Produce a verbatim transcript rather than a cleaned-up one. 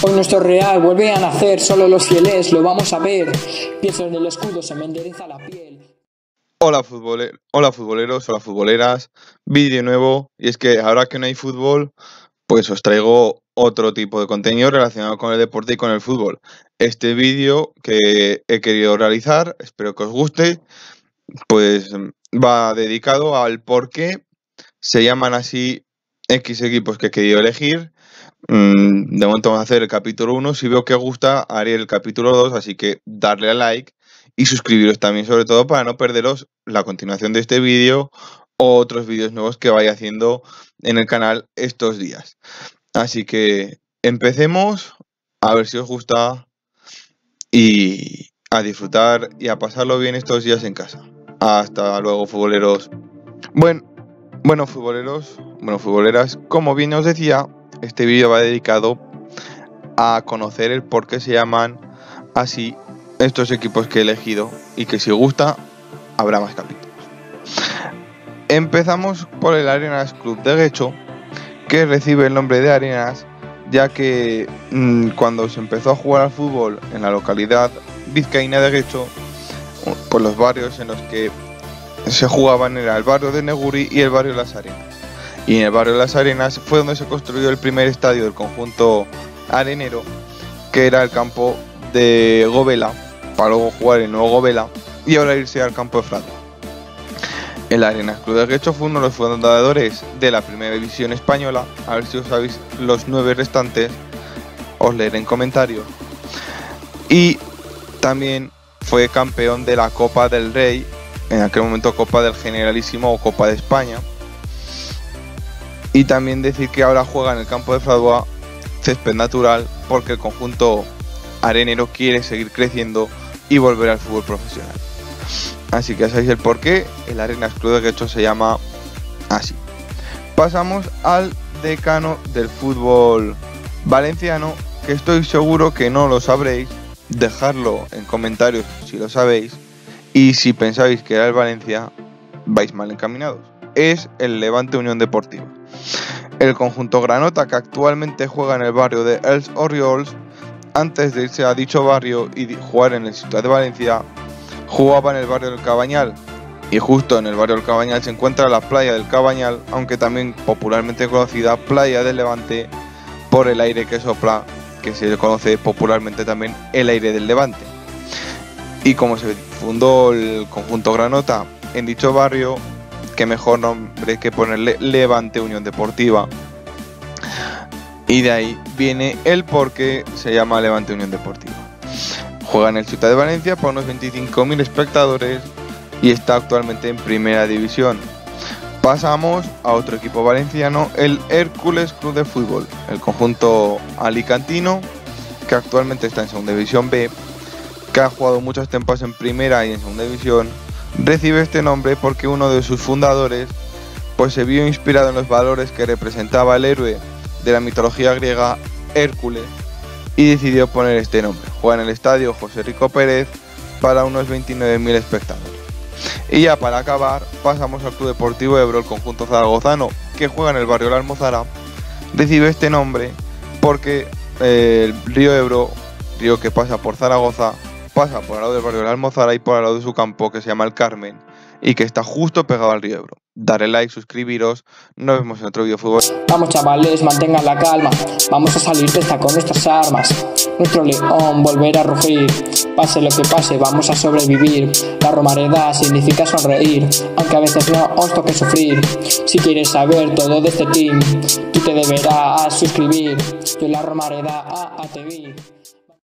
Hoy nuestro Real vuelve a nacer, solo los fieles lo vamos a ver. Piezas del escudo se me endereza la piel. Hola, futboler, hola futboleros, hola futboleras, vídeo nuevo. Y es que ahora que no hay fútbol, pues os traigo otro tipo de contenido relacionado con el deporte y con el fútbol. Este vídeo que he querido realizar, espero que os guste, pues va dedicado al por qué se llaman así X equipos que he querido elegir. De momento vamos a hacer el capítulo uno. Si veo que os gusta, haré el capítulo dos, así que darle a like y suscribiros también, sobre todo para no perderos la continuación de este vídeo o otros vídeos nuevos que vaya haciendo en el canal estos días. Así que empecemos, a ver si os gusta y a disfrutar y a pasarlo bien estos días en casa. Hasta luego, futboleros. Bueno, bueno futboleros, bueno futboleras, como bien os decía, este vídeo va dedicado a conocer el por qué se llaman así estos equipos que he elegido, y que si os gusta habrá más capítulos. Empezamos por el Arenas Club de Getxo, que recibe el nombre de Arenas ya que mmm, cuando se empezó a jugar al fútbol en la localidad vizcaína de Getxo, pues los barrios en los que se jugaban era el barrio de Neguri y el barrio de Las Arenas. Y en el barrio de Las Arenas fue donde se construyó el primer estadio del conjunto arenero, que era el campo de Gobela, para luego jugar en Nuevo Gobela y ahora irse al campo de Frato. El Arenas Club de Getxo fue uno de los fundadores de la primera división española. A ver si os sabéis los nueve restantes, os leeré en comentarios. Y también fue campeón de la Copa del Rey, en aquel momento Copa del Generalísimo o Copa de España. Y también decir que ahora juega en el campo de Fradua, césped natural, porque el conjunto arenero quiere seguir creciendo y volver al fútbol profesional. Así que ya sabéis el porqué, el Arenas Club de Getxo se llama así. Pasamos al decano del fútbol valenciano, que estoy seguro que no lo sabréis. Dejadlo en comentarios si lo sabéis, y si pensáis que era el Valencia, vais mal encaminados. Es el Levante Unión Deportiva. El conjunto granota, que actualmente juega en el barrio de Els Orioles, antes de irse a dicho barrio y jugar en el Ciudad de Valencia, jugaba en el barrio del Cabañal, y justo en el barrio del Cabañal se encuentra la playa del Cabañal, aunque también popularmente conocida playa del Levante por el aire que sopla, que se conoce popularmente también el aire del Levante. Y como se fundó el conjunto granota en dicho barrio, qué mejor nombre que ponerle Levante Unión Deportiva. Y de ahí viene el por qué se llama Levante Unión Deportiva. Juega en el Ciutat de Valencia para unos veinticinco mil espectadores y está actualmente en primera división. Pasamos a otro equipo valenciano, el Hércules Club de Fútbol, el conjunto alicantino, que actualmente está en segunda división B, que ha jugado muchas temporadas en primera y en segunda división. Recibe este nombre porque uno de sus fundadores pues se vio inspirado en los valores que representaba el héroe de la mitología griega Hércules y decidió poner este nombre. Juega en el estadio José Rico Pérez para unos veintinueve mil espectadores. Y ya para acabar pasamos al Club Deportivo Ebro, el conjunto zaragozano, que juega en el barrio La Almozara. Recibe este nombre porque eh, el río Ebro, río que pasa por Zaragoza, pasa por al lado del barrio de la Almozara y por al lado de su campo, que se llama el Carmen, y que está justo pegado al río Ebro. Darle like, suscribiros, nos vemos en otro vídeo fútbol. Vamos chavales, mantengan la calma, vamos a salir de esta con nuestras armas. Nuestro león volverá a rugir, pase lo que pase, vamos a sobrevivir. La Romareda significa sonreír, aunque a veces no os toque sufrir. Si quieres saber todo de este team, tú te deberás suscribir. Yo en la Romareda a, a te vi.